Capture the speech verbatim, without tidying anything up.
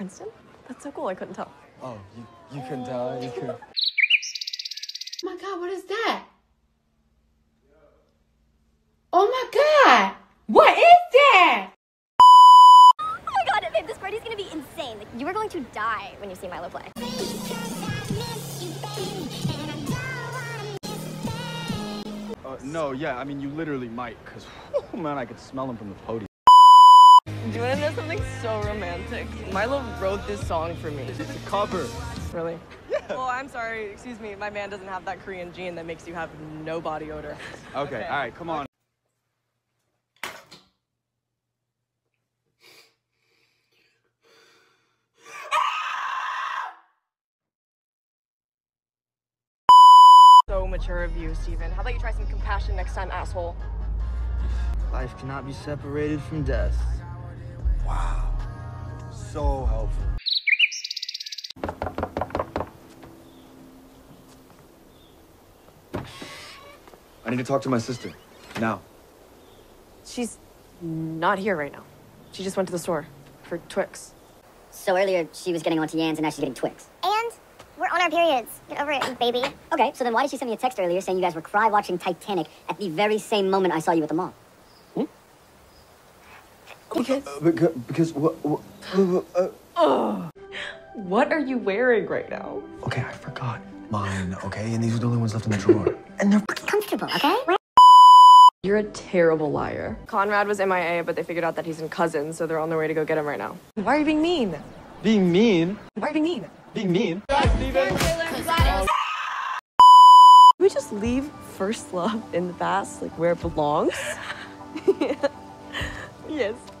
Princeton? That's so cool, I couldn't tell. Oh, you, you couldn't tell? You could. Oh my God, what is that? Oh my God! What is that? Oh my God, babe, this party's gonna be insane. Like, you are going to die when you see Milo play. Uh, no, yeah, I mean, you literally might, because, oh man, I could smell him from the podium. Do you want to know something so romantic? Milo wrote this song for me. It's a cover. Really? Yeah. Well, I'm sorry. Excuse me. My man doesn't have that Korean gene that makes you have no body odor. Okay. Okay. All right. Come on. So mature of you, Steven. How about you try some compassion next time, asshole? Life cannot be separated from death. Wow, so helpful. I need to talk to my sister, now. She's not here right now. She just went to the store for Twix. So earlier she was getting onto Yans and now she's getting Twix. And we're on our periods. Get over it, baby. Okay, so then why did she send me a text earlier saying you guys were cry watching Titanic at the very same moment I saw you at the mall? Because, uh, because, because what, what, uh, oh, what are you wearing right now? Okay, I forgot mine, okay? And these are the only ones left in the drawer. And they're pretty comfortable, okay? You're a terrible liar. Conrad was M I A, but they figured out that he's in Cousins, so they're on their way to go get him right now. Why are you being mean? Being mean? Why are you being mean? Being mean? Guys, Steven! Can we just leave first love in the past, like where it belongs? Yeah. Yes.